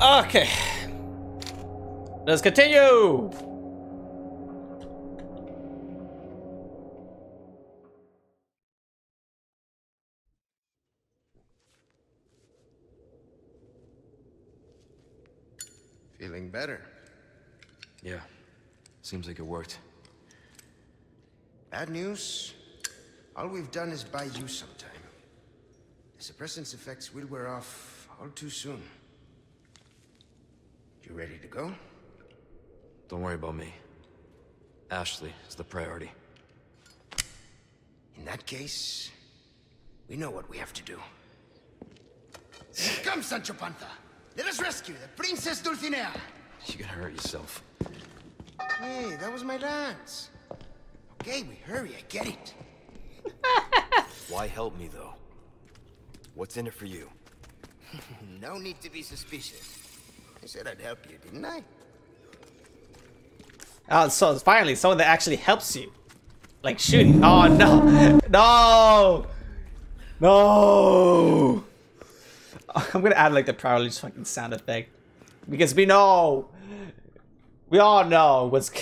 Okay. Let's continue. Feeling better. Yeah. Seems like it worked. Bad news. All we've done is buy you some time. The suppressant's effects will wear off all too soon. You ready to go? Don't worry about me. Ashley is the priority. In that case, we know what we have to do. Come, Sancho Panza! Let us rescue the Princess Dulcinea! You're gonna hurt yourself. Hey, that was my dance. Okay, we hurry, I get it. Why help me, though? What's in it for you? No need to be suspicious. I said I'd help you, didn't I? Oh, so finally, someone that actually helps you. Like shooting. Oh, no. No. No. I'm going to add like the probably just fucking sound effect. Because we know. We all know what's...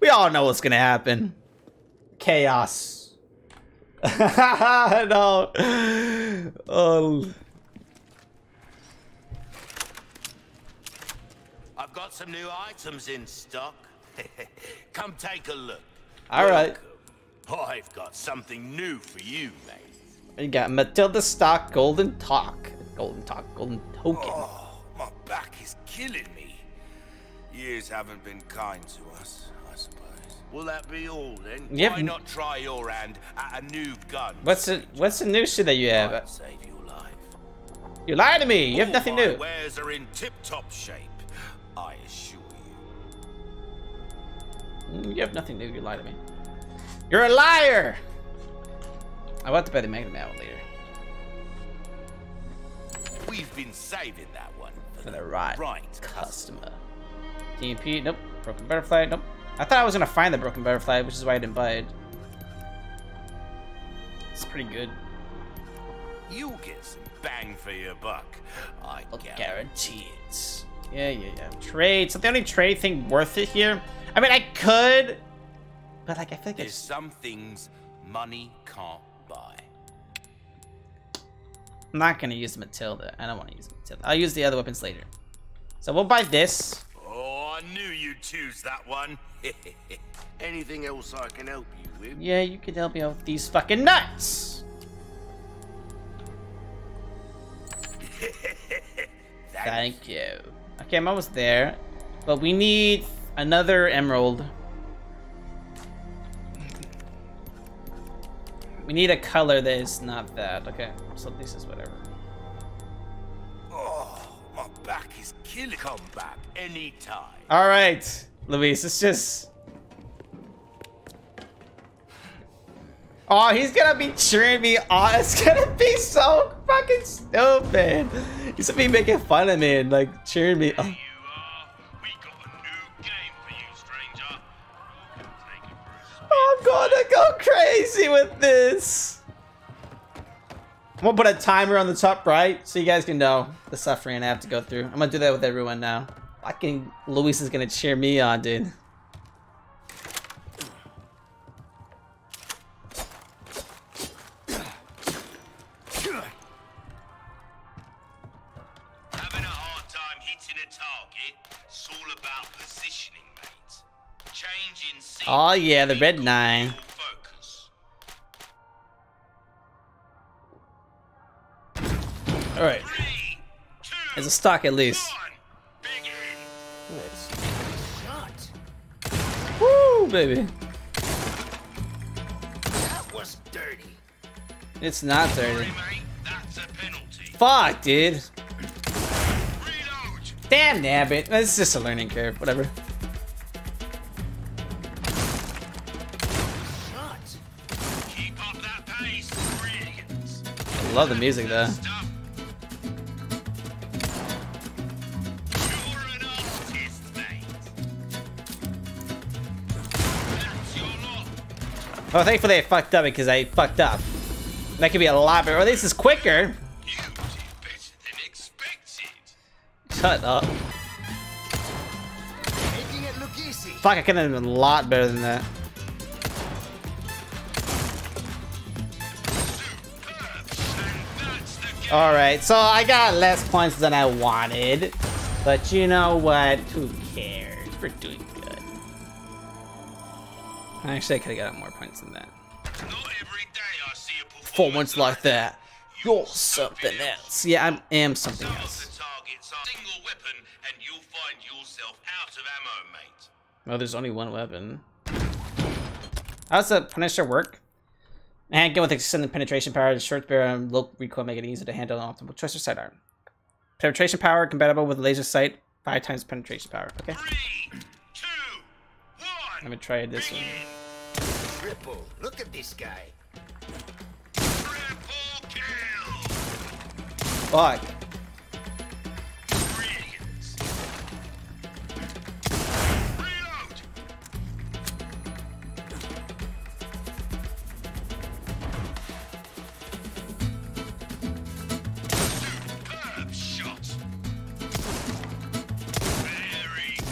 We all know what's going to happen. Chaos. No. Oh. I've got some new items in stock. Come take a look. All right. I've got something new for you, mate. You got Matilda Stark, Golden Token. Oh, my back is killing me. Years haven't been kind to us, I suppose. Will that be all then? Yep. Why not try your hand at a new gun? What's the new shit that you have? I'll save your life. You lied to me. You have nothing new. My wares are in tip-top shape. I assure you. You have nothing new, you lie to me. You're a liar! I want to bet the Magnum out later. We've been saving that one for the right customer. DMP, nope. Broken Butterfly, nope. I thought I was gonna find the Broken Butterfly, which is why I didn't buy it. It's pretty good. You get some bang for your buck. I'll guarantee it. Yeah. Trade. So the only trade thing worth it here. I mean, I could, but like I think there's some things money can't buy. I'm not gonna use Matilda. I don't want to use Matilda. I'll use the other weapons later. So we'll buy this. Oh, I knew you'd choose that one. Anything else I can help you with? Yeah, you could help me out with these fucking nuts. Thank you. Okay, I'm almost there, but we need another emerald. We need a color that is not that. Okay, so this is whatever. Oh, my back is killing. Come back anytime. All right, Luis, it's just. Oh, he's gonna be cheering me on. It's gonna be so fucking stupid. He's gonna be making fun of me and like cheering me on. We got a new game for you, stranger. I'm gonna go crazy with this. I'm gonna put a timer on the top right so you guys can know the suffering I have to go through. I'm gonna do that with everyone now. Fucking Luis is gonna cheer me on, dude. Oh yeah, the red 9. All right, there's a stock at least. Woo, baby. That was dirty. It's not dirty. Fuck, dude. Damn nabbit. It's just a learning curve. Whatever. Love the music though. Oh, thankfully I fucked up because I fucked up. That could be a lot better, or at least it's quicker. You did better than expected. Shut up. Making it look easy. Fuck, I could have been a lot better than that. Alright, so I got less points than I wanted. But you know what? Who cares? We're doing good. Actually, I could have gotten more points than that. For once like that, you're something else. Yeah, I am something else. Well, there's only one weapon. How's the Punisher work? And go with extended penetration power, the short barrel and low recoil make it easy to handle an optimal choice or sidearm. Penetration power compatible with laser sight, 5 times penetration power. Okay. 3, 2, 1. I'm gonna try this one. Triple. Look at this guy. Triple kill. Fuck.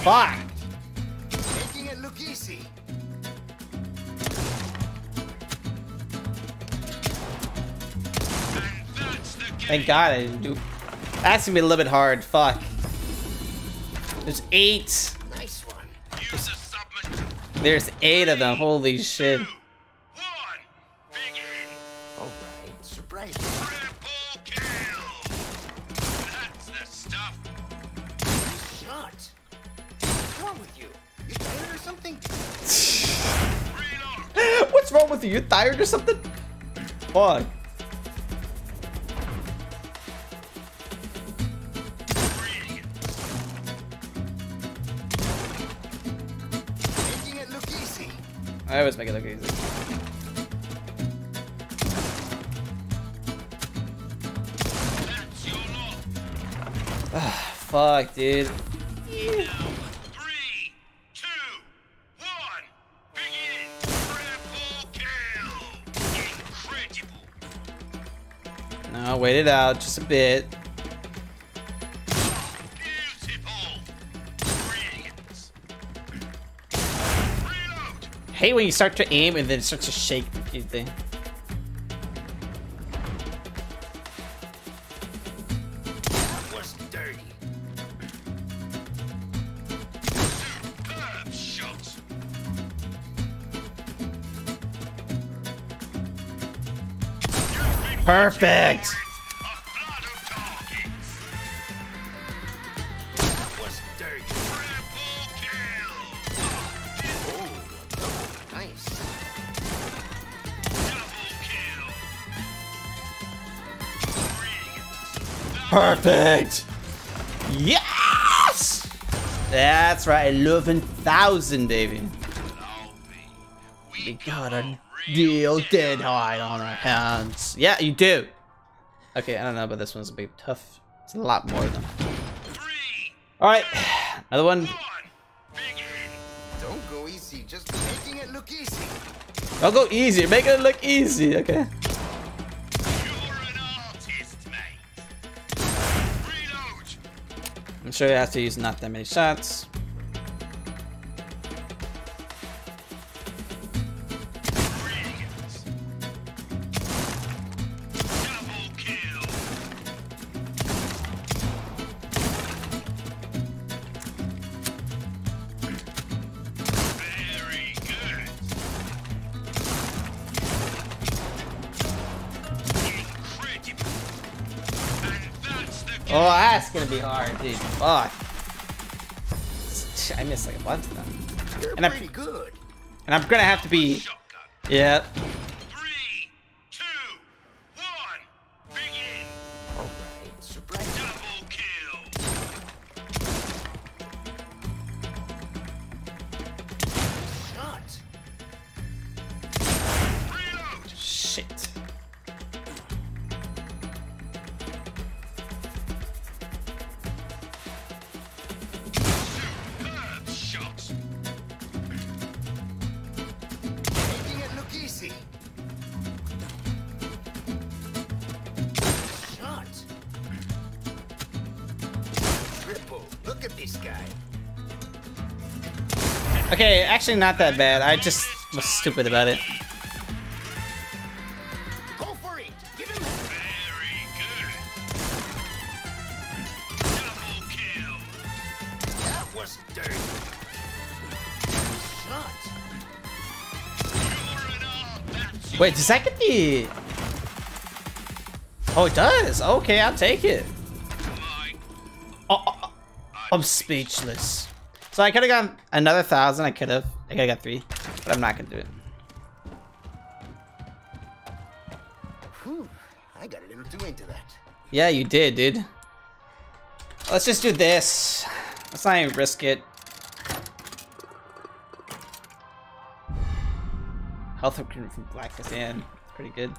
Fuck! Making it look easy. Thank God I didn't do. That's gonna be a little bit hard. Fuck. There's 8. Nice one. Use a submachine. There's 8 of them. Holy shit. 2, 1. Begin. All right. Surprise. Triple kill. That's the stuff. Nice shot. What's wrong with you? You tired or something? Fuck. Making it look easy. I always make it look easy. That's your lot. Fuck, dude. Yeah. I'll wait it out just a bit. Hey, when you start to aim and then it starts to shake the thing. That was dirty. Superb shot. Perfect. Perfect! Yes! That's right, 11,000, baby. We got a deal dead high on our hands. Yeah, you do. Okay, I don't know, but this one's gonna be tough. It's a lot more than. Alright, another one. Don't go easy, just making it look easy. Don't go easy, make it look easy, okay? I'm sure you have to use not that many shots. Double kill. Very good. Incredible. Oh, that's gonna be hard, dude. Fuck. I missed like a bunch of them. You're pretty good. And I'm gonna have to be. Yeah. 3, 2, 1. Begin. All right. Surprise. Double kill. Shot. Reload. Shit. Look at this guy. Okay, actually not that bad. I just was stupid about it. Go for it. Give him very good. Double kill. That was dirty. Shot. Wait, does that get the... Oh, it does. Okay, I'll take it. Oh, I'm speechless. So I could have gotten another 1,000. I could have got 3, but I'm not gonna do it. Whew, I got a little too into that. Yeah, you did, dude. Let's just do this. Let's not even risk it. Health improvement from Blackness in. Pretty good.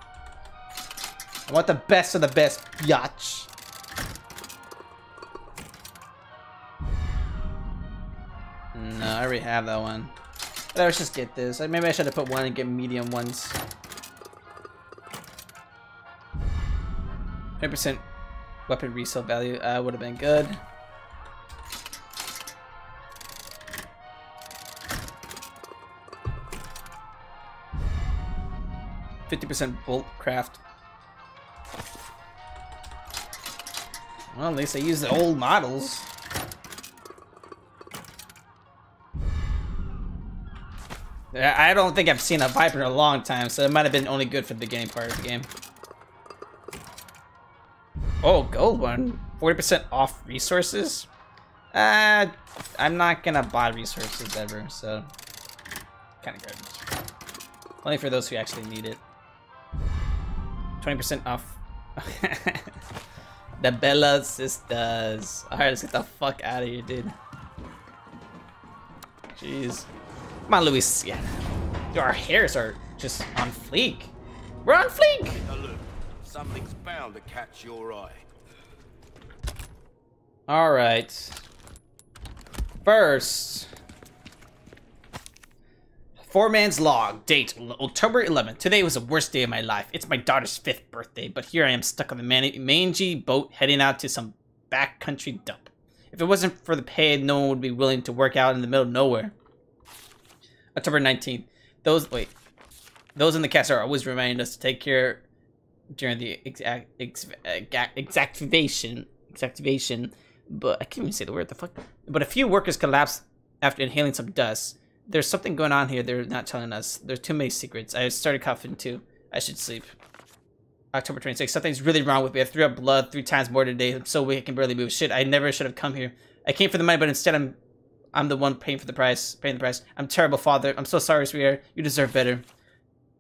I want the best of the best, yacht. No, I already have that one. But let's just get this. Maybe I should have put one and get medium ones. 100% weapon resale value would have been good. $50% bolt craft. Well, at least I used the old models. I don't think I've seen a Viper in a long time, so it might have been only good for the beginning part of the game. Oh, gold one. 40% off resources? I'm not gonna buy resources ever, so... Kinda garbage. Only for those who actually need it. 20% off. The Bella Sisters. Alright, let's get the fuck out of here, dude. Jeez. Come on, Luis. Yeah. Dude, our hairs are just on fleek. We're on fleek! Now look, something's bound to catch your eye. Alright. First. Foreman's Log. Date, October 11th. Today was the worst day of my life. It's my daughter's 5th birthday, but here I am stuck on the mangy boat heading out to some backcountry dump. If it wasn't for the pay, no one would be willing to work out in the middle of nowhere. October 19th. Those in the cast are always reminding us to take care during the exactivation, but I can't even say the word, the fuck? But a few workers collapsed after inhaling some dust. There's something going on here they're not telling us. There's too many secrets. I started coughing too. I should sleep. October 26th. Something's really wrong with me. I threw up blood 3 times more today. I'm so weak I can barely move. Shit, I never should have come here. I came for the money, but instead I'm the one paying the price. I'm terrible father. I'm so sorry, sweetheart. You deserve better.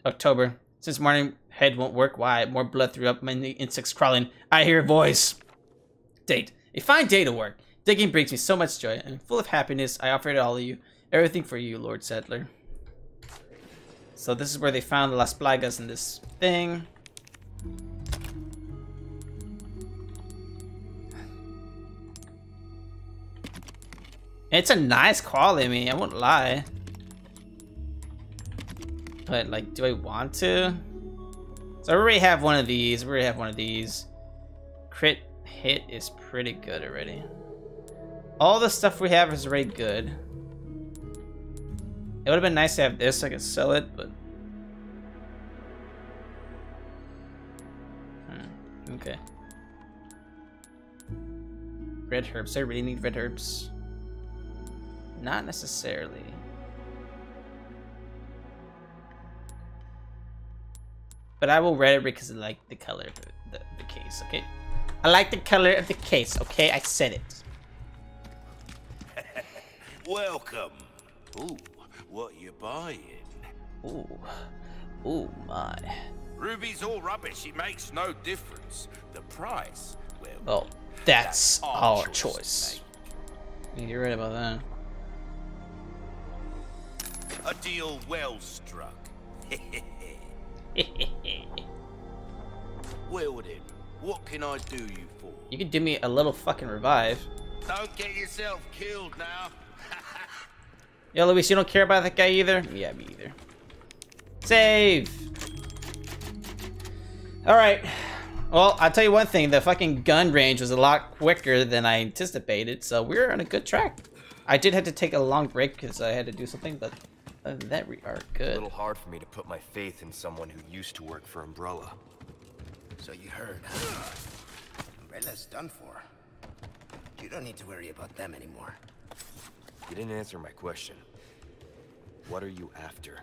October. Since morning head won't work. Why? More blood threw up. Many insects crawling. I hear a voice. Date. A fine day to work. Digging brings me so much joy. I'm full of happiness. I offer it to all of you. Everything for you, Lord Saddler. So this is where they found the Las Plagas in this thing. It's a nice quality, I mean, I won't lie. But like, do I want to? So I already have one of these, Crit hit is pretty good already. All the stuff we have is already good. It would have been nice to have this so I could sell it, but... Hmm, okay. Red herbs. I really need red herbs. Not necessarily. But I will read it because I like the color of the case, okay? I like the color of the case, okay? I said it. Welcome. Ooh. What you buying? Ooh. Ooh, my. Ruby's all rubbish. It makes no difference. The price, well, oh, that's our choice. You're right about that. A deal well struck. Well then, what can I do you for? You can do me a little fucking revive. Don't get yourself killed now. Yo, Luis, you don't care about that guy either? Yeah, me either. Save! Alright. Well, I'll tell you one thing, the fucking gun range was a lot quicker than I anticipated, so we're on a good track. I did have to take a long break because I had to do something, but other than that, we are good. It's a little hard for me to put my faith in someone who used to work for Umbrella. So you heard. Umbrella's done for. You don't need to worry about them anymore. You didn't answer my question. What are you after?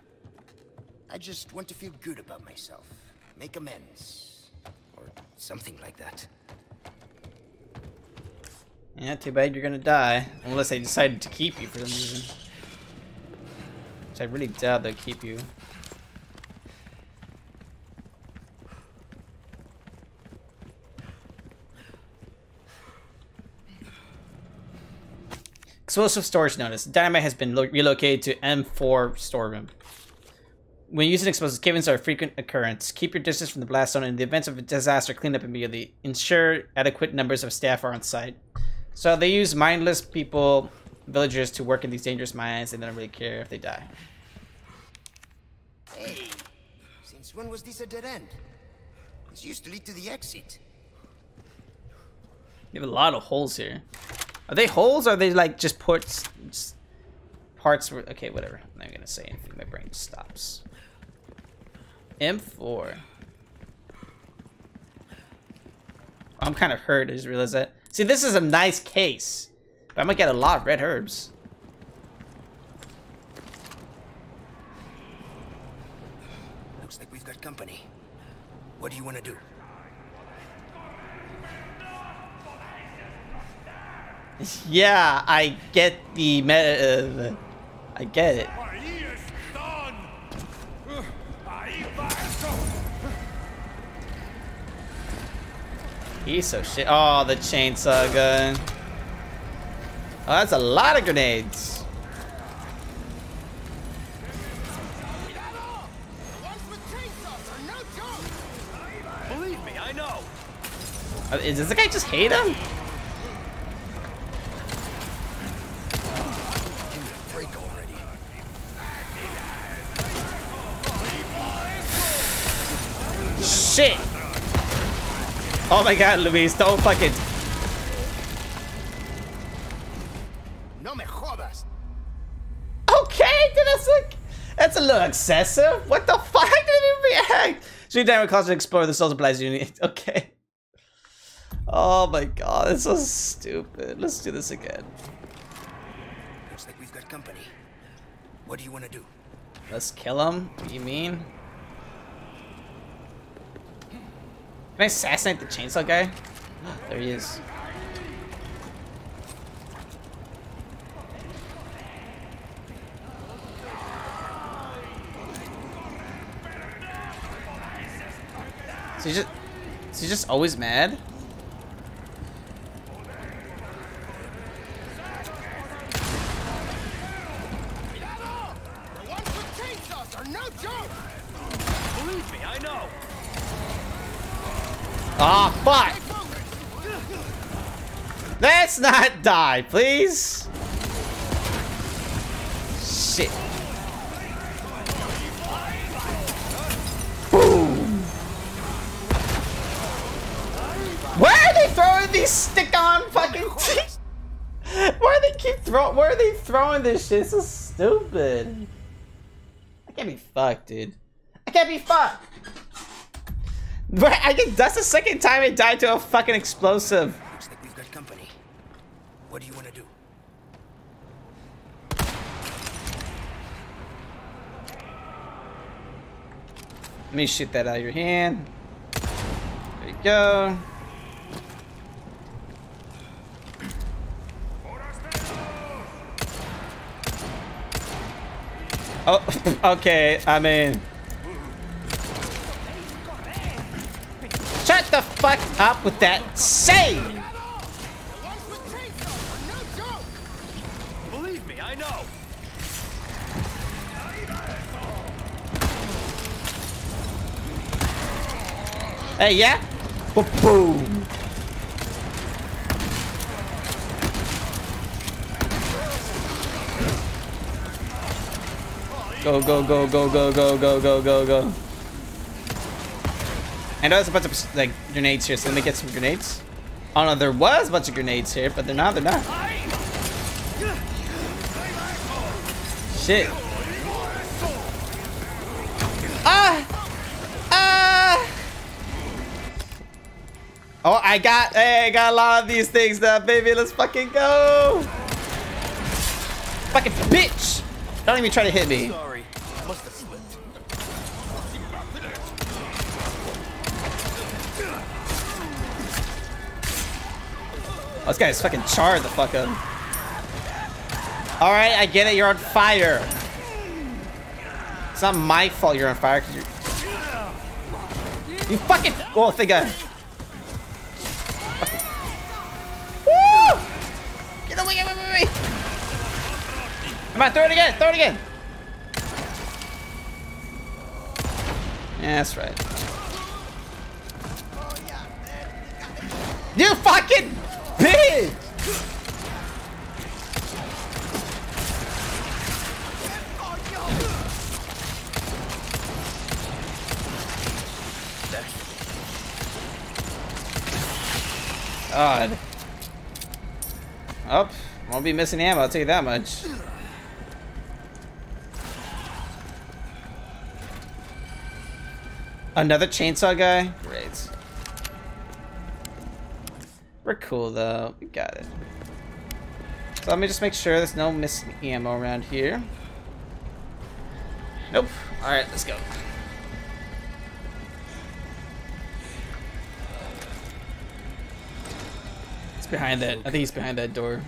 I just want to feel good about myself. Make amends. Or something like that. Yeah, too bad you're gonna die. Unless they decided to keep you for some reason. Which I really doubt they'll keep you. Explosive storage notice. Dynamite has been relocated to M4 storeroom. When using explosives, cave-ins are a frequent occurrence. Keep your distance from the blast zone, and in the event of a disaster, clean up immediately. Ensure adequate numbers of staff are on site. So they use mindless people, villagers, to work in these dangerous mines, and they don't really care if they die. Hey, since when was this a dead end? This used to lead to the exit. You have a lot of holes here. Are they holes, or are they like just ports? Just parts were okay, whatever. I'm not gonna say anything. My brain stops. M4. I'm kind of hurt. I just realized that. See, this is a nice case, but I'm gonna get a lot of red herbs. Looks like we've got company. What do you want to do? Yeah, I get the meta. I get it. Piece of shit. Oh, the chainsaw gun. Oh, that's a lot of grenades. Believe me, I know. Does the guy just hate him? Shit. Oh my god, Luis, don't fucking. No me jodas. Okay, dude, that's a little excessive. What the fuck? I didn't even react. Street dynamic calls to explore the souls of Blaze Unit. Okay. Oh my god, that's so stupid. Let's do this again. Looks like we've got company. What do you want to do? Let's kill him? What do you mean? Can I assassinate the chainsaw guy? There he is. Is he just always mad? The ones with chainsaws are no joke! Believe me, I know! Ah, fuck! Let's not die, please! Shit. Boom! Where are they throwing these stick-on fucking things? Where are they throwing this shit? It's so stupid. I can't be fucked, dude. I can't be fucked! But I think that's the second time it died to a fucking explosive. Looks like we've got company. What do you want to do? Let me shoot that out of your hand. There you go. Oh, okay. I'm in. Shut the fuck up with that save! Believe me, I know. Hey, yeah? Boom! Go, go, go, go, go, go, go, go, go, go. I know there's a bunch of like grenades here, so let me get some grenades. Oh no, there was a bunch of grenades here, but they're not. Shit. Oh, I got a lot of these things now, baby. Let's fucking go. Fucking bitch. Don't even try to hit me. Sorry. I must have slipped. Oh, this guy is fucking charred the fuck up. All right, I get it. You're on fire. It's not my fault you're on fire. Cause you fucking... Oh, thank God. Come on, throw it again! Throw it again! Yeah, that's right. You fucking bitch! God. Oh, won't be missing ammo, I'll tell you that much. Another chainsaw guy? Great. We're cool though. We got it. So let me just make sure there's no missing ammo around here. Nope. Alright, let's go. It's behind that. I think he's behind that door.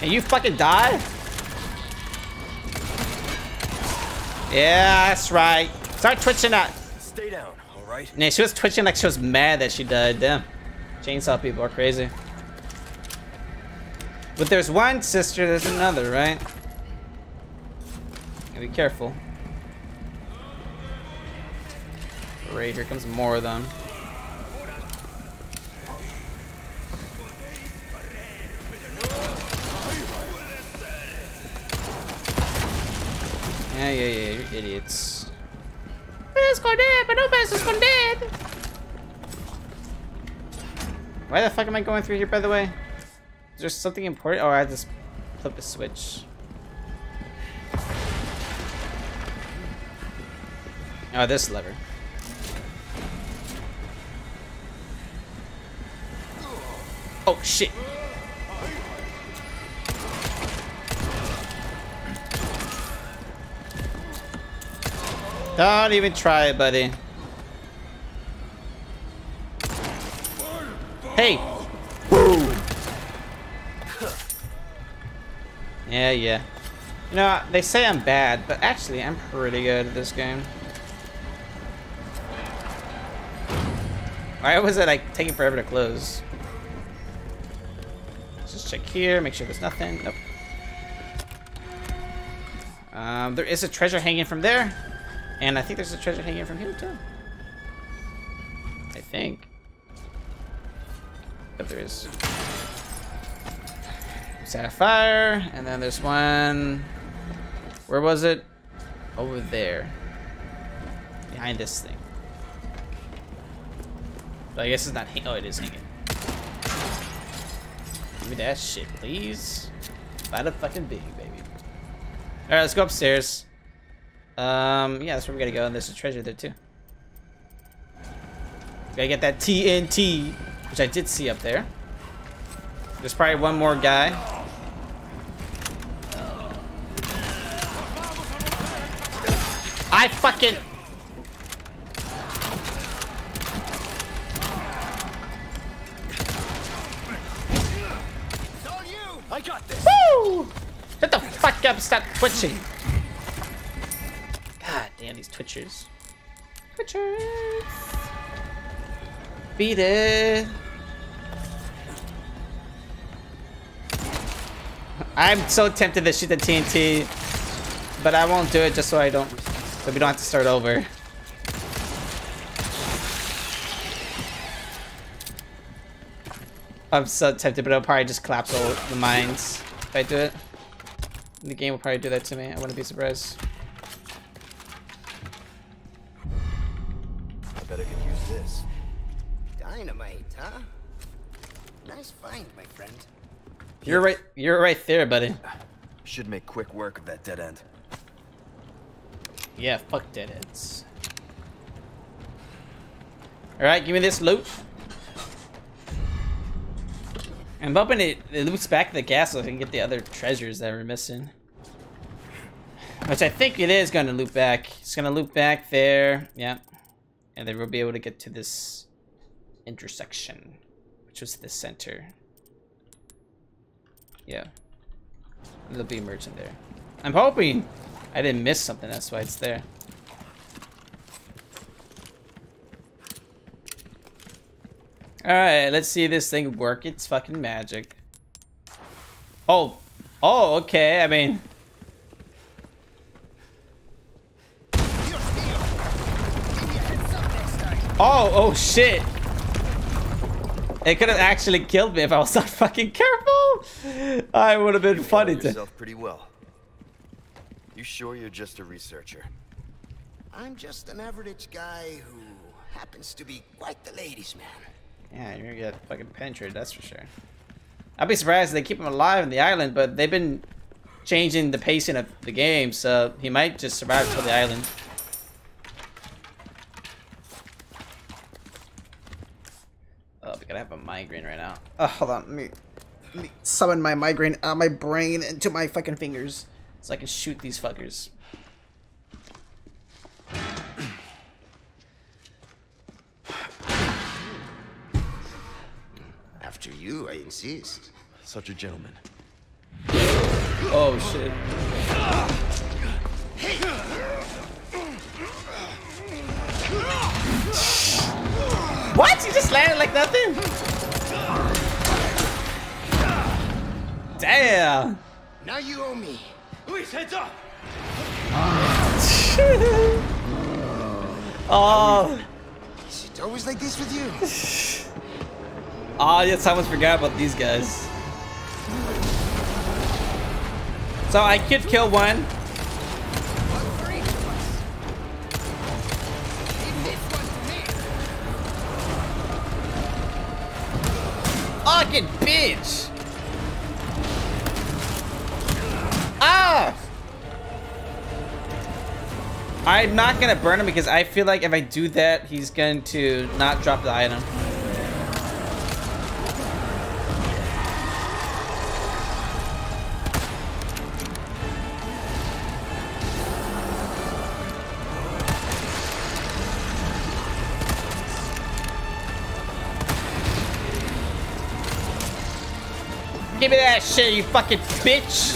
You fucking die? Yeah, that's right. Start twitching that. Stay down, alright? Yeah, she was twitching like she was mad that she died. Damn. Chainsaw people are crazy. But there's one sister, there's another, right? Gotta be careful. Great, here comes more of them. Yeah, you're idiots. Why the fuck am I going through here, by the way? Is there something important? Oh, I have to flip a switch. Oh, this lever. Oh, shit. Don't even try it, buddy. Hey! Boom! Yeah. You know, they say I'm bad, but actually, I'm pretty good at this game. Why was it, like, taking forever to close? Let's just check here, make sure there's nothing. Nope. There is a treasure hanging from there. And I think there's a treasure hanging from here, too. I think. But there is. Set a fire. And then there's one. Where was it? Over there. Behind this thing. But I guess it's not hanging. Oh, it is hanging. Give me that shit, please. By the fucking big, baby. Alright, let's go upstairs. Yeah, that's where we gotta go, and there's a treasure there too. Gotta get that TNT, which I did see up there. There's probably one more guy. I fucking... It's on you. I got this. Woo! up, stop twitching. God damn these twitchers. Twitchers. Beat it. I'm so tempted to shoot the TNT, but I won't do it just so I don't, so we don't have to start over. I'm so tempted, but it'll probably just collapse all the mines if I do it. The game will probably do that to me. I wouldn't be surprised. I better get used to this. Dynamite, huh? Nice find, my friend. You're right there, buddy. Should make quick work of that dead end. Yeah, fuck dead ends. Alright, give me this loot. I'm hoping it loops back to the castle so I can get the other treasures that we're missing. Which I think it is going to loop back. It's going to loop back there. Yeah. And then we'll be able to get to this intersection, which was the center. Yeah. There'll be a merchant there. I'm hoping I didn't miss something. That's why it's there. Alright, let's see this thing work. It's fucking magic. Oh. Oh, okay. I mean. Oh, oh shit. It could have actually killed me if I was not fucking careful. I would have been funny to. Pretty well. You sure you're just a researcher? I'm just an average guy who happens to be quite the ladies' man. Yeah, you're gonna get fucking penetrated, that's for sure. I'd be surprised if they keep him alive on the island, but they've been changing the pacing of the game, so he might just survive till the island. Oh, we gotta have a migraine right now. Oh, hold on, let me summon my migraine out of my brain into my fucking fingers so I can shoot these fuckers. After you, I insist. Such a gentleman. Oh shit. What? You just landed like nothing? Damn. Now you owe me. Luis, heads up. Oh. Is it always like this with you? Oh yes, I almost forgot about these guys. So I could kill one. Fucking bitch! Ah! I'm not gonna burn him because I feel like if I do that, he's going to not drop the item. Give me that shit, you fucking bitch!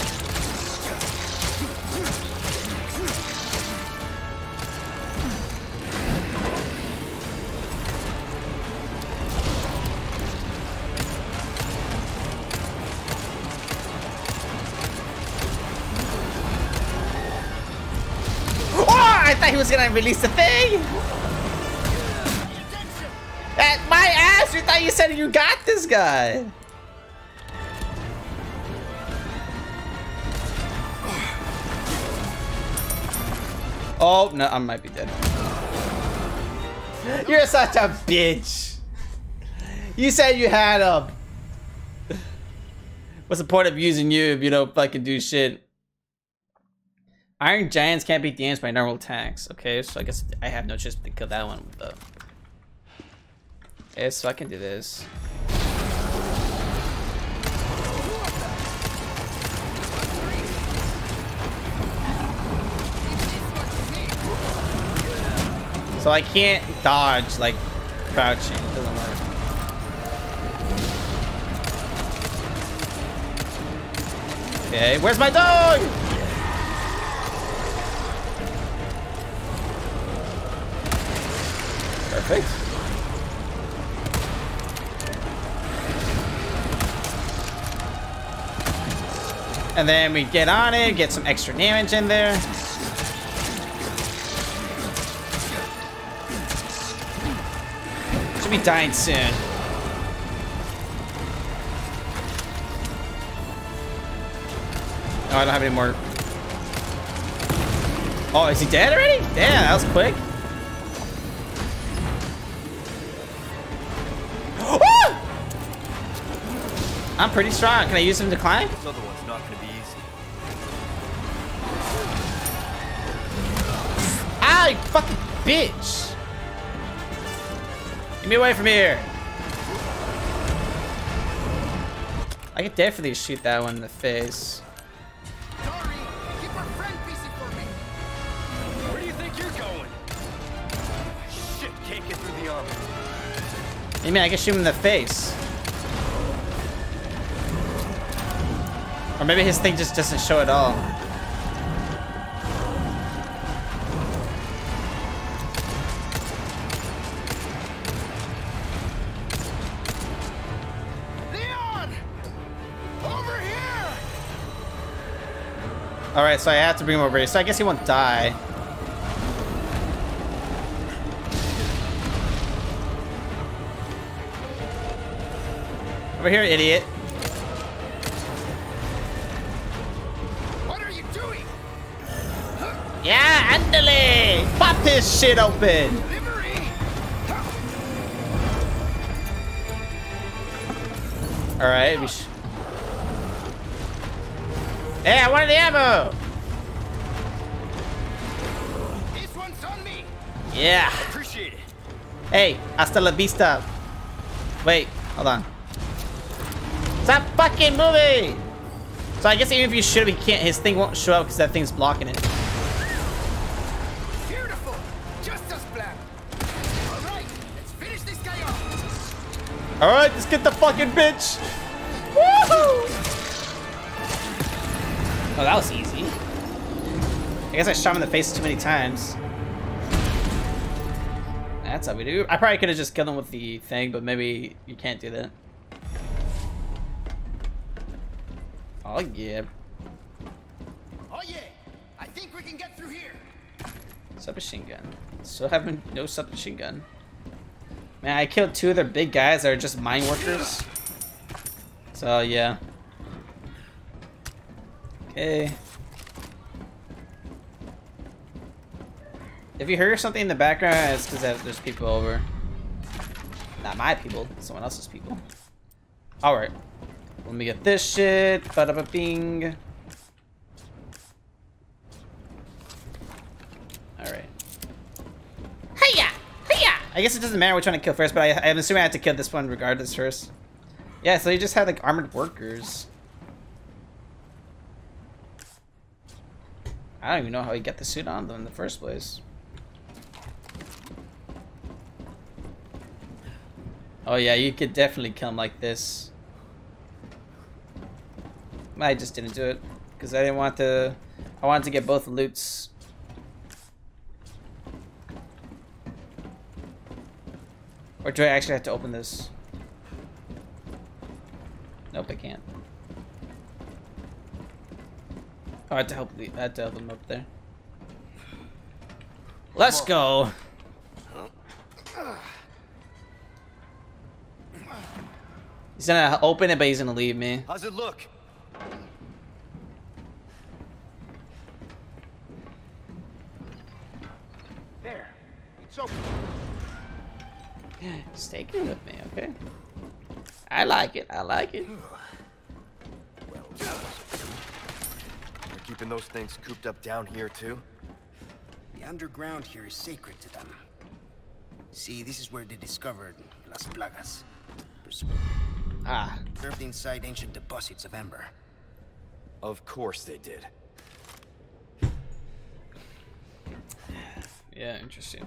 Oh, I thought he was gonna release the thing! At my ass, you thought you said you got this guy! Oh, no, I might be dead. You're such a bitch. You said you had him. What's the point of using you if you don't fucking do shit? Iron giants can't be damaged by normal attacks. Okay, so I guess I have no choice but to kill that one, though. Okay, so I can do this. So I can't dodge like crouching. It doesn't work. Okay, where's my dog? Perfekt. And then we get on it, get some extra damage in there. Should be dying soon. Oh, I don't have any more. Oh, is he dead already? Damn, that was quick. Ah! I'm pretty strong. Can I use him to climb? This other one's not gonna be easy. Ow, you fucking bitch! Get me away from here. I could definitely shoot that one in the face. I mean, I can shoot him in the face. Or maybe his thing just doesn't show at all. Leon! Over here! Alright, so I have to bring him over here. So I guess he won't die. Over here, idiot. What are you doing? Yeah, andale! Pop this shit open! Alright, we should. Hey, I wanted the ammo! This one's on me! Yeah. Appreciate it. Hey, hasta la vista. Wait, hold on. Stop fucking moving! So I guess even if you shoot him, he can't. His thing won't show up because that thing's blocking it. Beautiful, just as planned. All right, let's finish this guy off. All right, let's get the fucking bitch. Woohoo! Oh, that was easy. I guess I shot him in the face too many times. That's how we do. I probably could have just killed him with the thing, but maybe you can't do that. Oh yeah. Oh yeah. I think we can get through here. Submachine gun. Still having no submachine gun. Man, I killed two of their big guys that are just mine workers. So yeah. Okay. If you hear something in the background, it's because there's people over. Not my people. Someone else's people. All right. Let me get this shit. Bada ba bing. Alright. Hiya! Hiya! I guess it doesn't matter which one I kill first, but I'm assuming I have to kill this one regardless first. Yeah, so you just had like armored workers. I don't even know how he got the suit on them in the first place. Oh yeah, you could definitely kill him like this. I just didn't do it because I didn't want to. I wanted to get both loots. Or do I actually have to open this? Nope, I can't. Oh, I had to help him up there. Let's go. He's gonna open it, but he's gonna leave me. How's it look? Just take it with me, okay? I like it. I like it. Well, we're keeping those things cooped up down here too. The underground here is sacred to them. See, this is where they discovered Las Plagas. Preserved inside ancient deposits of amber. Of course they did. Yeah, interesting.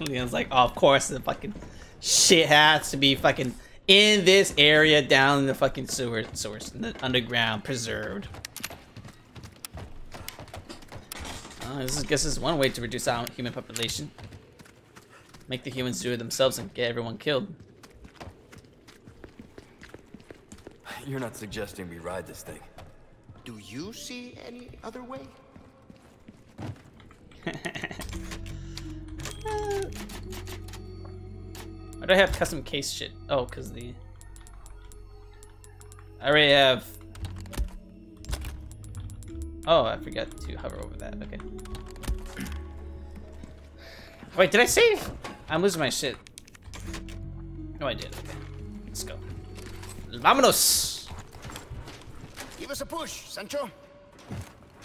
Leon's like, oh, of course the fucking shit has to be fucking in this area down in the fucking sewers in the underground preserved. I guess this is one way to reduce our human population. Make the humans do it themselves and get everyone killed. You're not suggesting we ride this thing. Do you see any other way? Why do I have custom case shit? Oh, because the... I already have... Oh, I forgot to hover over that. Okay. Wait, did I save? I'm losing my shit. No, I did. Okay. Let's go. Vámonos! Give us a push, Sancho.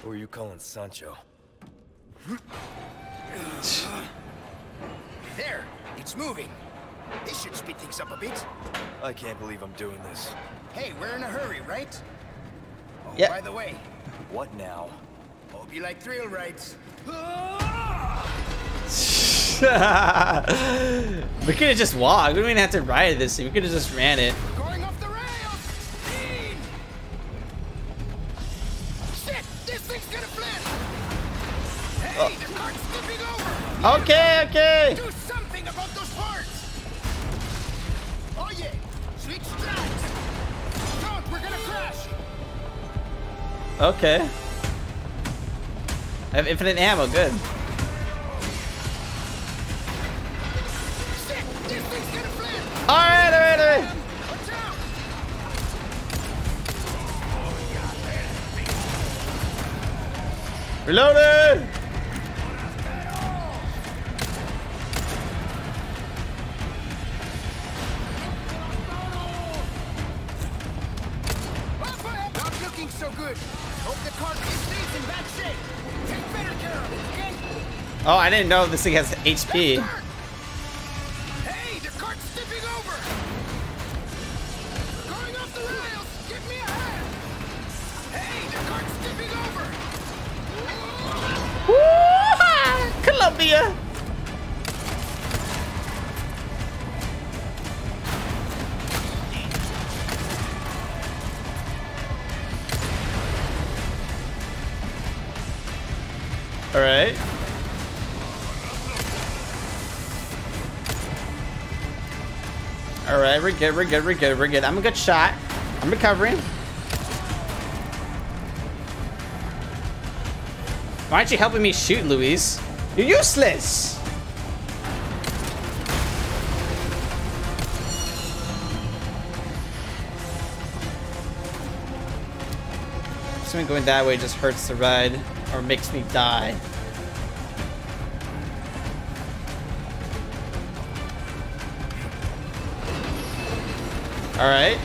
Who are you calling Sancho? There! It's moving! This should speed things up a bit. I can't believe I'm doing this. Hey, we're in a hurry, right? Oh, yep. By the way. What now? Hope you like thrill rides. We could have just walked. We didn't even have to ride this thing. We could have just ran it. Going off the rails! Shit! This thing's gonna flip! Hey, oh. The cart's flipping over! Okay, okay! Do something about those parts! Oh yeah! Switch tracks! Don't! We're gonna crash! Okay. I have infinite ammo, good. Alright, alright, alright. Reloaded! Not looking so good. Hope the car stays in bad shape. Take better care of it, okay? Oh, I didn't know this thing has HP. Alright. Alright, we're good, we're good, we're good, we're good. I'm a good shot. I'm recovering. Why aren't you helping me shoot, Luis? You're useless! Something going that way just hurts the ride or makes me die. Alright.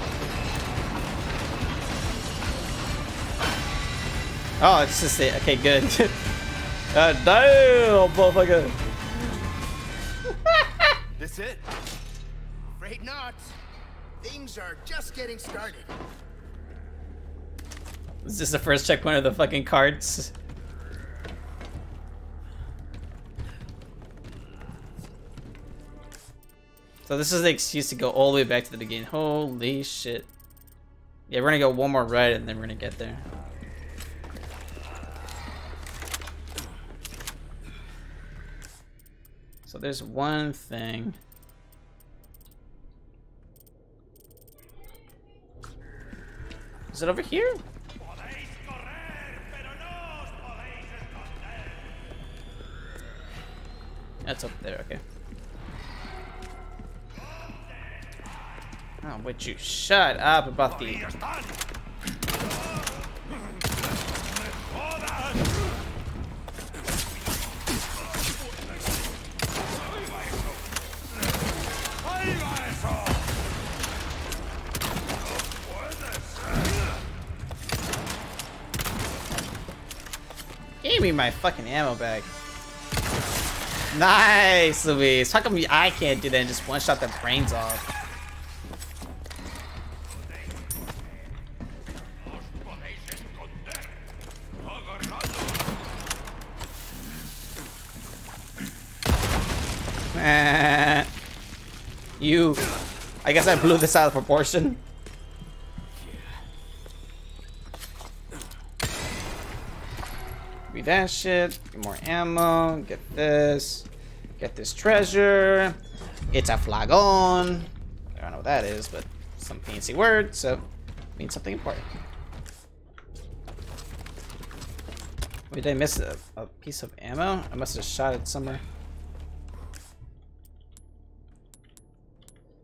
Oh, it's just it. Okay, good. God damn, motherfucker. That's it? Afraid not. Things are just getting started. Is this the first checkpoint of the fucking carts? So this is the excuse to go all the way back to the beginning. Holy shit. Yeah, we're gonna go one more ride and then we're gonna get there. So there's one thing. Is it over here? That's up there, okay. Oh, would you shut up about the... Give me my fucking ammo back. Nice, Luis. How come I can't do that and just one-shot their brains off? You... I guess I blew this out of proportion. We that shit. Get more ammo. Get this. Get this treasure. It's a flagon. I don't know what that is, but some fancy word, so it means something important. Wait, did I miss a piece of ammo? I must have shot it somewhere.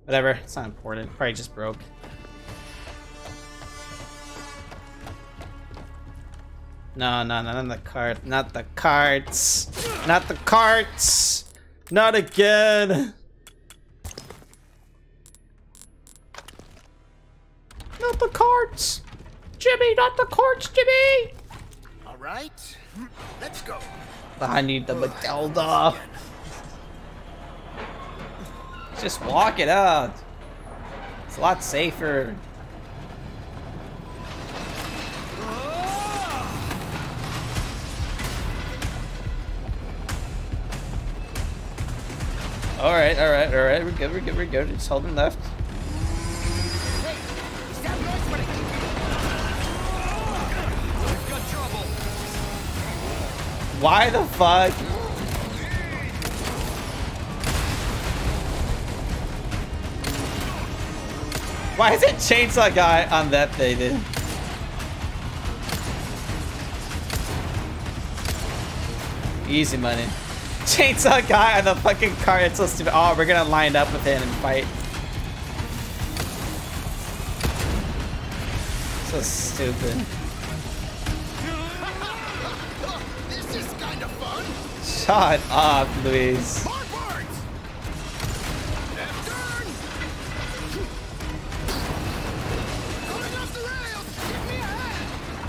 Whatever, it's not important. Probably just broke. No, no, no, not the cart. Not the carts. Not the carts. Not again. Not the carts. Jimmy, not the carts, Jimmy. All right, let's go. I need the Matilda. Just walk it out. It's a lot safer. Alright, alright, alright, we're good, we're good, we're good. Just hold him left. Hey, stop noise when it... I've got trouble. Why the fuck? Why is it chainsaw guy on that thing, dude? Easy money. Chainsaw guy on the fucking car, it's so stupid. Oh, we're gonna line up with him and fight. So stupid. This is kind of fun. Shut up, Luis.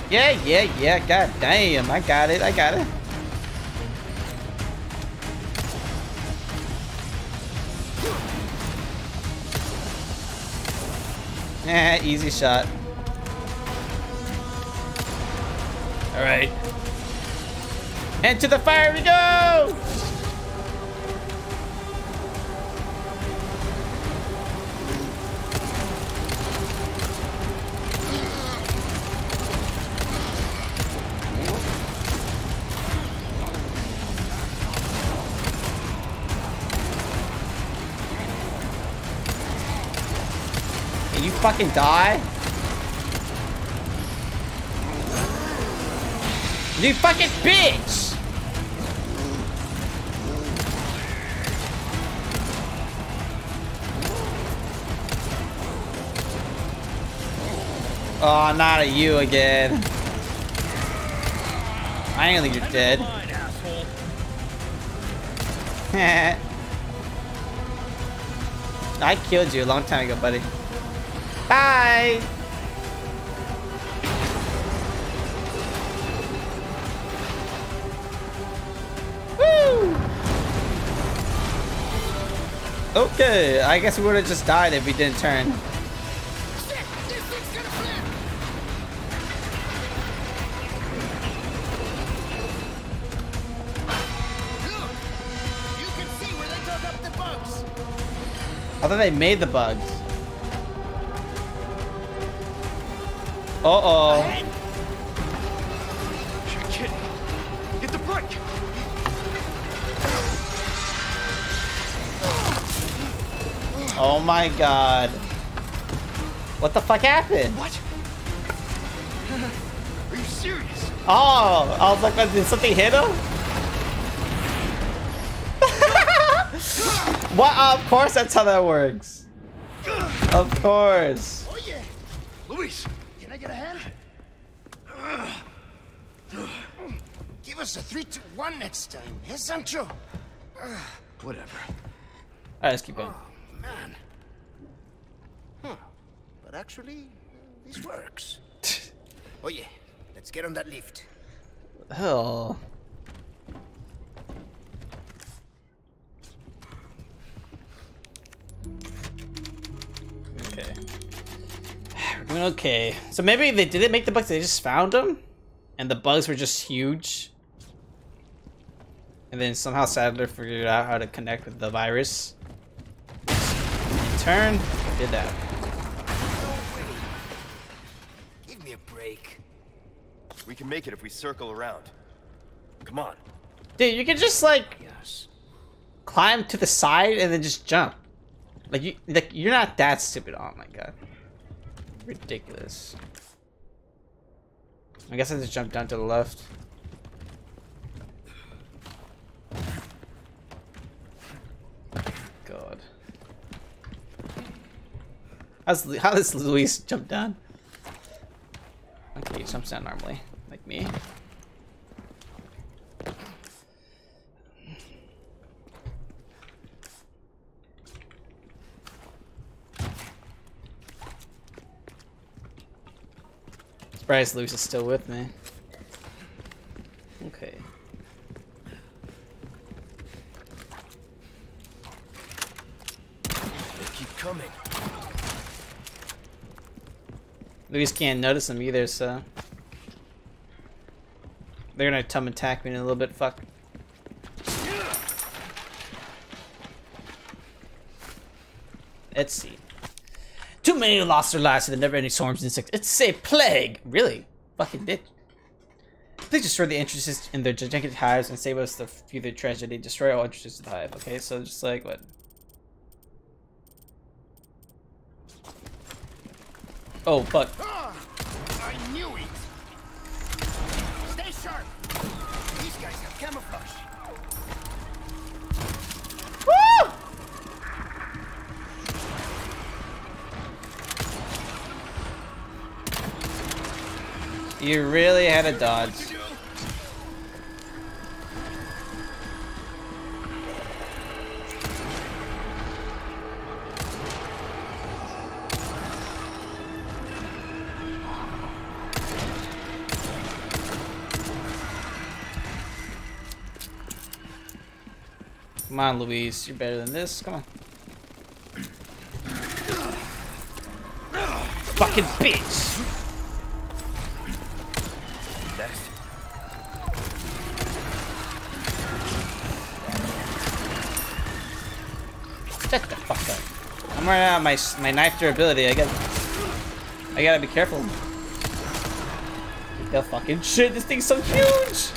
Yeah, yeah, yeah, god damn, I got it, I got it. Eh, easy shot. Alright. And to the fire we go! Fucking die? You fucking bitch! Oh, not at you again. I ain't think you're dead. I killed you a long time ago, buddy. Bye. Woo. Okay, I guess we would have just died if we didn't turn. Shit, this thing's gonna flip. Look, you can see where they dug up the bugs. I thought they made the bugs. Uh-oh. Get the brick. Oh my god. What the fuck happened? What? Are you serious? Oh, I was like, did something hit him? What? Of course that's how that works. Of course. Oh yeah. Luis. Get a hand? Give us a 3-2-1 next time, eh, Sancho? Whatever. Alright, let's keep going. Oh, man. Huh. But actually, this works. Oh, yeah. Let's get on that lift. Oh. Okay. Okay, so maybe they didn't make the bugs, they just found them, and the bugs were just huge. And then somehow Saddler figured out how to connect with the virus. In turn, did that. Give me a break. We can make it if we circle around. Come on. Dude, you can just like climb to the side and then just jump. Like you're not that stupid. Oh my god. Ridiculous. I guess I just jumped down to the left. God. How does Luis jump down? Okay, he jumps down normally, like me. Surprised Luis is still with me. Okay. They keep coming. Luis can't notice them either, so they're gonna come attack me in a little bit. Fuck. Let's see. Too many lost their lives to the never-ending swarms of insects. It's a plague! Really? Fucking bitch. Please destroy the entrances in their gigantic hives and save us the future tragedy. Destroy all entrances to the hive. Okay, so just like what? Oh, fuck. I knew it! Stay sharp! These guys have camouflage. Woo! You really had a dodge. Come on, Luis, you're better than this. Come on. Fucking bitch! Shut the fuck up. I'm running out of my knife durability. I gotta be careful. Get the fucking shit, this thing's so huge!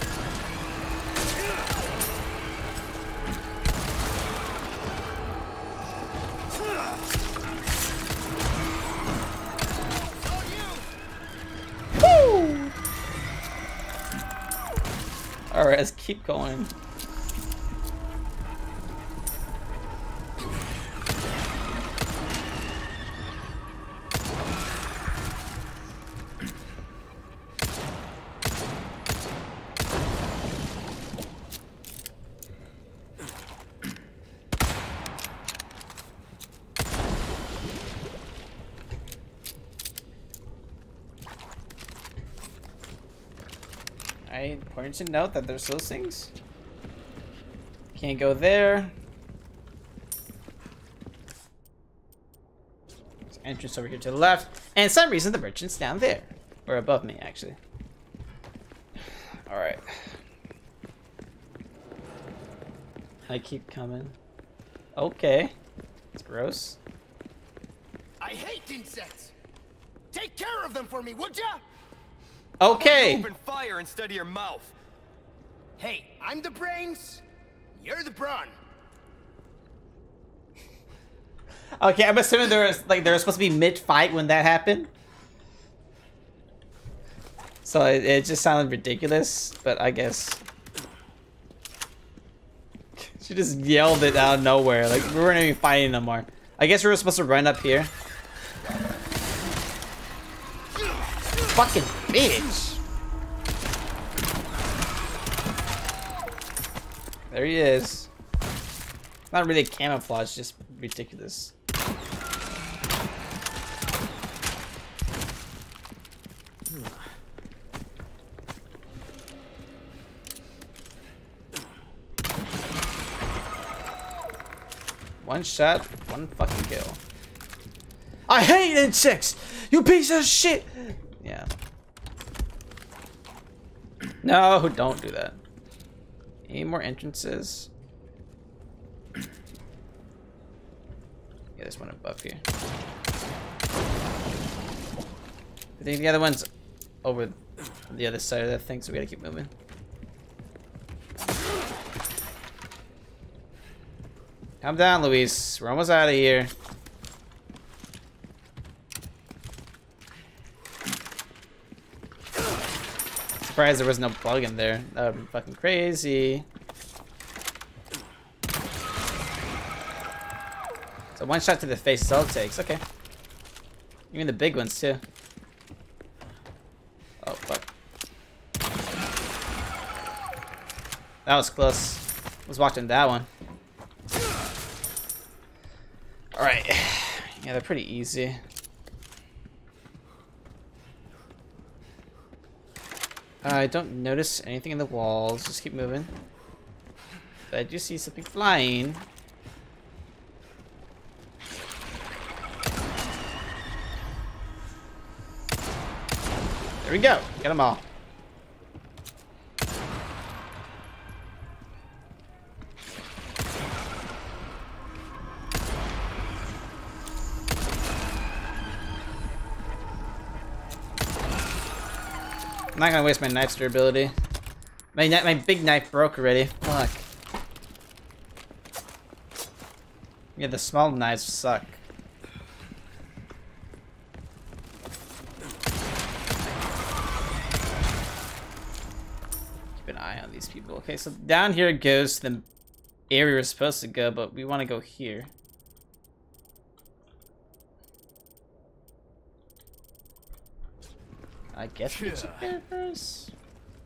Woo! Alright, let's keep going. Important to note that there's those things. Can't go there. There's an entrance over here to the left. And for some reason the merchant's down there. Or above me, actually. Alright. I keep coming. Okay. It's gross. I hate insects! Take care of them for me, would ya? Okay. Open fire instead of your mouth. Hey, I'm the brains. You're the brawn. Okay, I'm assuming there was supposed to be mid-fight when that happened. So it just sounded ridiculous, but I guess she just yelled it out of nowhere. Like we weren't even fighting no more. I guess we were supposed to run up here. Fucking bitch! There he is. Not really camouflage, just ridiculous. One shot, one fucking kill. I hate insects! You piece of shit! Yeah. No, don't do that. Any more entrances? Yeah, there's one above here. I think the other one's over the other side of that thing, so we gotta keep moving. Calm down, Luis. We're almost out of here. Surprised there was no bug in there. That would be fucking crazy. So one shot to the face is all it takes. Okay. Even the big ones too. Oh fuck. That was close. I was watching that one. Alright. Yeah, they're pretty easy. I don't notice anything in the walls. Just keep moving. But I do see something flying. There we go. Get them all. I'm not gonna waste my knife's durability. My big knife broke already. Fuck. Yeah, the small knives suck. Keep an eye on these people. Okay, so down here goes to the area we're supposed to go, but we want to go here. I guess we should get first.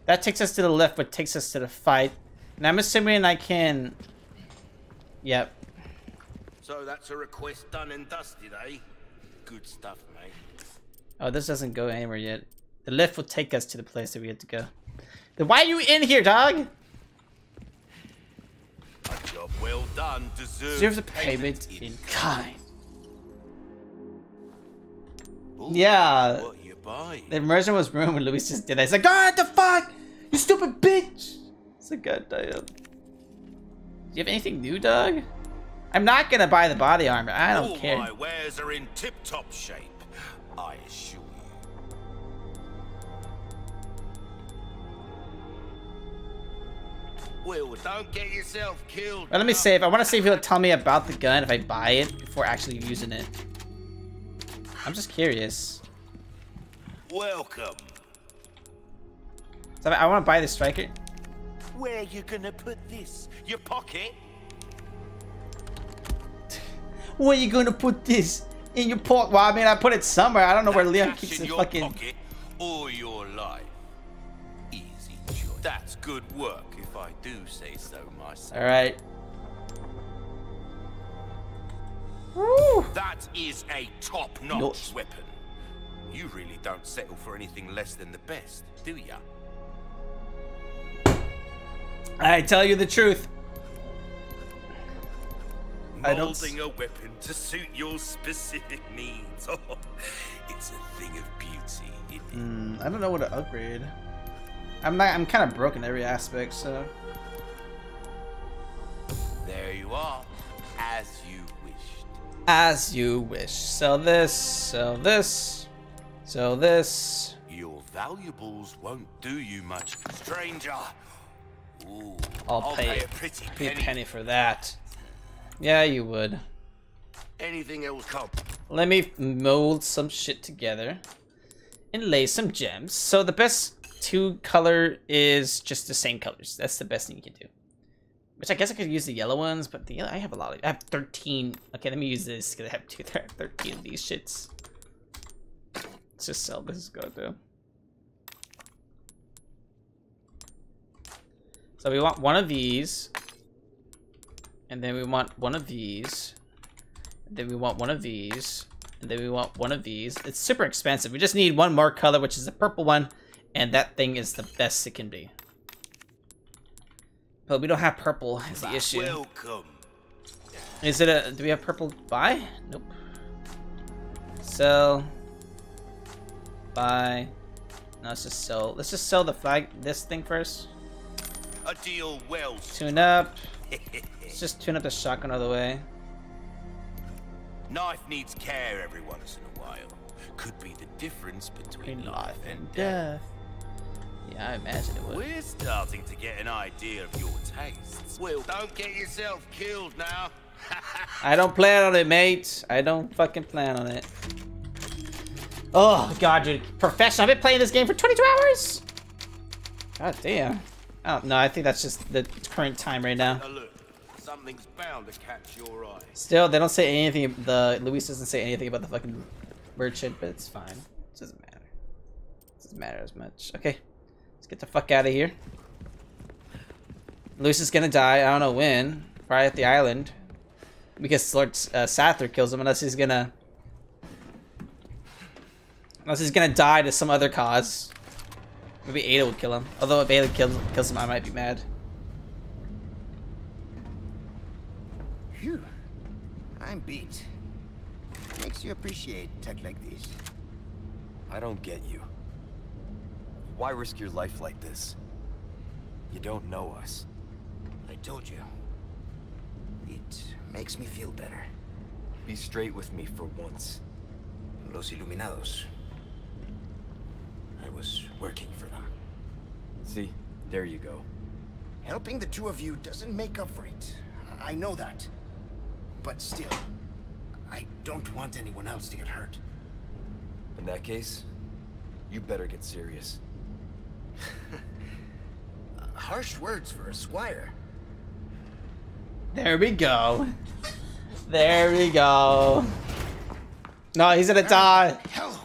That takes us to the left, but takes us to the fight. And I'm assuming I can. Yep. So that's a request done and dusted, eh? Good stuff, mate. Oh, this doesn't go anywhere yet. The left will take us to the place that we had to go. Then why are you in here, dog? A job well done. Deserves a payment in kind. Ooh, yeah. What? The immersion was ruined when Luis just did that. He's like, God, the fuck? You stupid bitch! It's like, God damn. Do you have anything new, dog? I'm not gonna buy the body armor. I don't care. All my wares are in tip-top shape, I assure you. Well, don't get yourself killed. Well, let me save. I want to see if he'll tell me about the gun if I buy it before actually using it. I'm just curious. Welcome. So I want to buy the striker. Where are you gonna put this? Your pocket? Where are you gonna put this? In your pocket? Well, I mean, I put it somewhere. I don't know where Leon keeps his fucking. Pocket all your life. Easy choice. That's good work, if I do say so myself. All right. Woo. That is a top-notch weapon. You really don't settle for anything less than the best, do ya? I tell you the truth. Molding a weapon to suit your specific needs. Oh, it's a thing of beauty. I don't know what to upgrade. I'm kind of broken every aspect, so. There you are, as you wished. As you wish. Sell this. Sell this. So this. Your valuables won't do you much, stranger. Ooh, I'll pay a pretty penny for that. Yeah, you would. Anything else? Let me mold some shit together and lay some gems. So the best two color is just the same colors. That's the best thing you can do. Which I guess I could use the yellow ones, but the yellow, I have a lot of. I have 13. Okay, let me use this because I have 13 of these shits. Let's just sell this goddamn. So we want one of these, and then we want one of these, and then we want one of these, and then we want one of these. It's super expensive. We just need one more color, which is the purple one, and that thing is the best it can be. But we don't have purple is the issue. Welcome. Is it a? Do we have purple? Buy? Nope. So. Buy. No, let's just sell. Let's just sell the flag. This thing first. A deal well. Tune up. Let's just tune up the shotgun all the way. Knife needs care every once in a while. Could be the difference between life and death. Yeah, I imagine it would. We're starting to get an idea of your tastes. Well, don't get yourself killed now. I don't plan on it, mate. I don't fucking plan on it. Oh, God, dude. Professional. I've been playing this game for 22 hours. God damn. Oh, no, I think that's just the current time right now. Something's bound to catch your eye. Still, they don't say anything. Luis doesn't say anything about the fucking merchant, but it's fine. It doesn't matter. It doesn't matter as much. Okay, let's get the fuck out of here. Luis is gonna die. I don't know when. Probably at the island, because Lord Sathler kills him, unless he's gonna, die to some other cause. Maybe Ada will kill him. Although if Ada kills him, I might be mad. Phew, I'm beat. Makes you appreciate tech like this. I don't get you. Why risk your life like this? You don't know us. I told you. It makes me feel better. Be straight with me for once. Los Illuminados. I was working for them. See, there you go. Helping the two of you doesn't make up for it. I know that. But still, I don't want anyone else to get hurt. In that case, you better get serious. Harsh words for a squire. There we go. There we go. No, he's gonna die. Hello.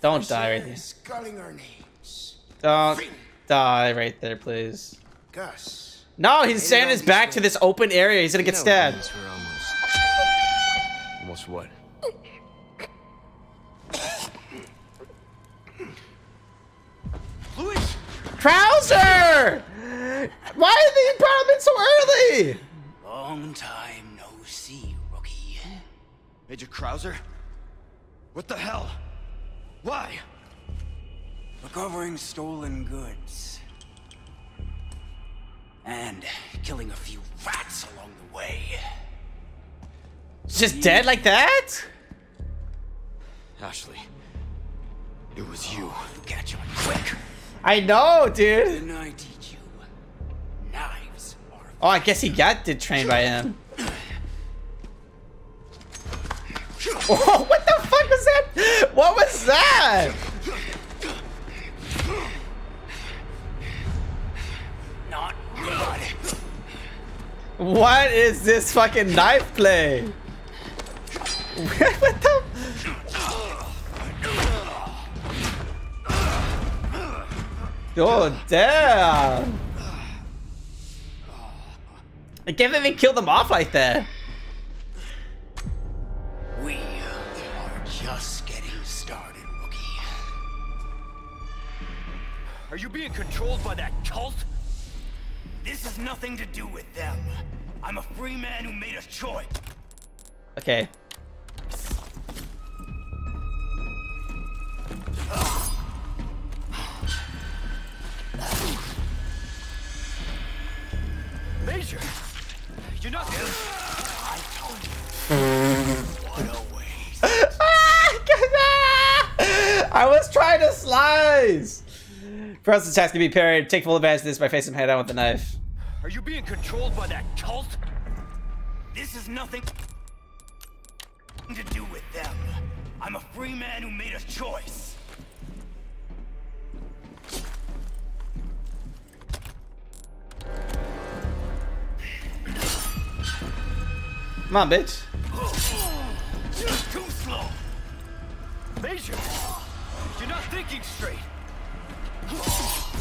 Don't die right there. Sculling our names. Don't die right there, please. Gus. No, he's standing his back to this open area. He's gonna get stabbed. Almost what? Luis! Krauser! Why are they in Parliament so early? Long time no see, rookie. Major Krauser? What the hell? Why? Recovering stolen goods. And killing a few rats along the way. Just dead like that? Ashley. It was you. You catch on quick. I know, dude. Didn't I teach you? Knives are... Oh, I guess he got trained by him. Oh, what the fuck was that? What was that? Not good. What is this fucking knife play? What the? Oh, damn. I can't even kill them off like that. We are just getting started, rookie. Are you being controlled by that cult? This has nothing to do with them. I'm a free man who made a choice. Okay. Major, you're not good. I told you. What a waste. I was trying to slice. Press the task to be parried. Take full advantage of this by facing head on with the knife. Are you being controlled by that cult? This is nothing to do with them. I'm a free man who made a choice. Come on, bitch. Just too slow. Major, you're not thinking straight.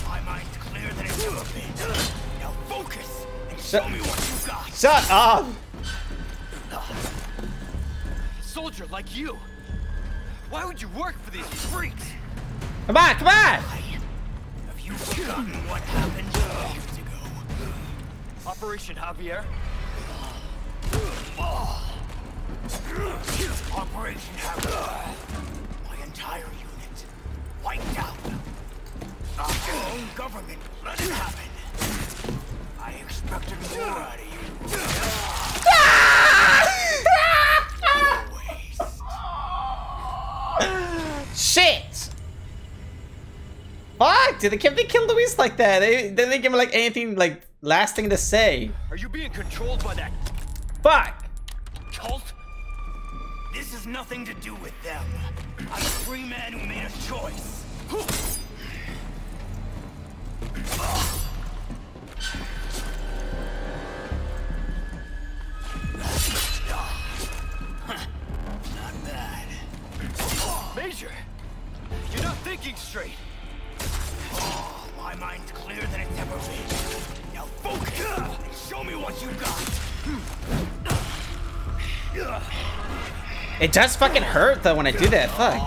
My mind's clearer than it's ever been. Now focus and show me what you got. Shut up. Soldier like you. Why would you work for these freaks? Come on, come on. Have you forgotten what happened years ago? Operation Javier. Operation Javier. My entire unit wiped out. Not your own government. Let it happen. I expected more out of you. Shit! Fuck! Did they kill Luis like that? They didn't give him like anything like Last thing to say. Are you being controlled by that? Fuck! Cult? This has nothing to do with them. I'm a free man who made a choice. Not bad. Major, you're not thinking straight. Oh, my mind's clearer than it's ever been. Now focus and show me what you got. It does fucking hurt though when I do that. Fuck.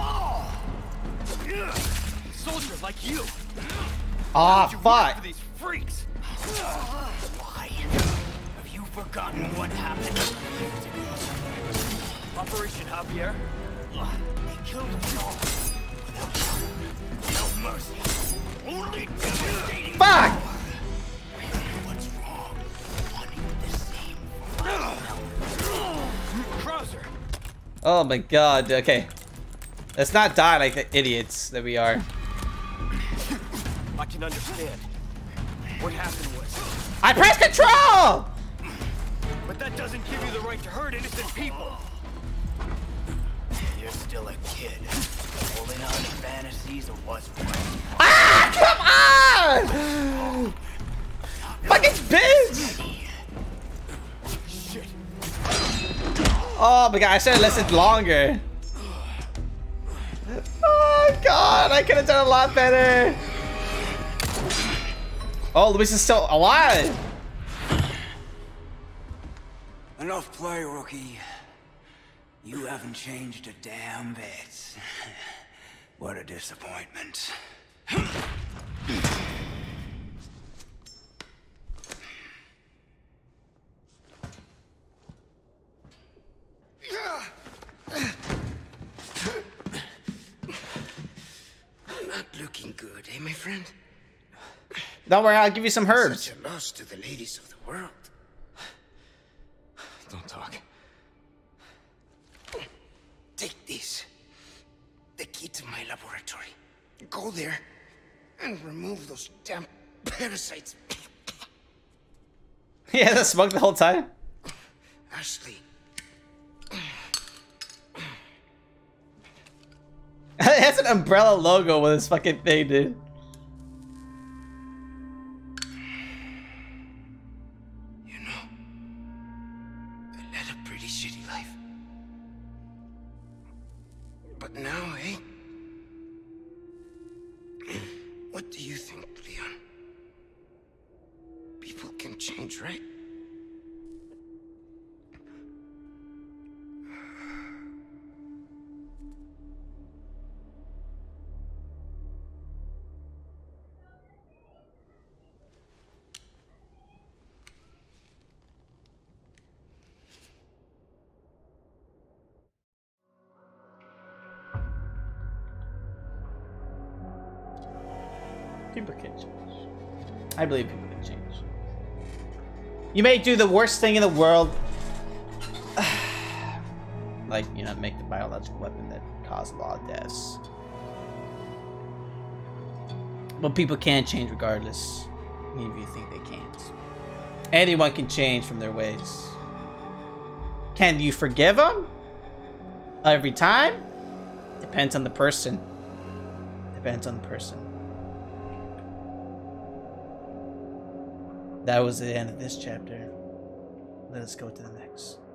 Soldiers like you. Ah, fuck. These freaks. Why? Have you forgotten what happened? Operation Javier. They killed us all. Without mercy. Only devastating. Fuck. What's wrong? Wanting the same. Krauser. Oh my god, okay. Let's not die like the idiots that we are. I can understand. What happened was... I pressed control! But that doesn't give you the right to hurt innocent people. You're still a kid, holding on to fantasies of what's right. Ah, come on! Fucking bitch! Oh my god, I should have listened longer. Oh god, I could have done a lot better. Oh, Luis is still alive. Enough play, rookie. You haven't changed a damn bit. What a disappointment. Not looking good, eh, my friend? Don't worry, I'll give you some herbs. Such a loss to the ladies of the world. Don't talk. Take this. The key to my laboratory. Go there and remove those damn parasites. Yeah, that smoked the whole time. Ashley. It has an Umbrella logo with this fucking thing, dude. You know, I led a pretty shitty life. But now, eh? What do you think, Leon? People can change, right? People can change. I believe people can change. You may do the worst thing in the world. Like, you know, make the biological weapon that caused a lot of deaths. But people can change regardless. Even if you think they can't. Anyone can change from their ways. Can you forgive them? Every time? Depends on the person. Depends on the person. That was the end of this chapter. Let us go to the next.